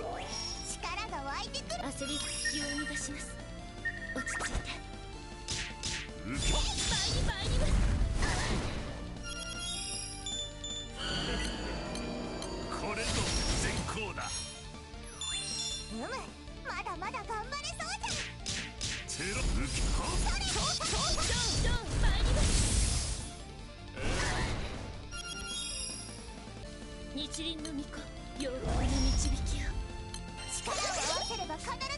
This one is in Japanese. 力が湧いてくる。アセリックス級を生み出します。落ち着いて。うっバイにこれぞ全行だ。うむ、まだまだ頑張れそうじゃ。テロ抜きかそれ。ドンドンバイに日輪の巫女、妖怪の導きを。力を合わせれば必ず